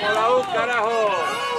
¡Hola, un carajo!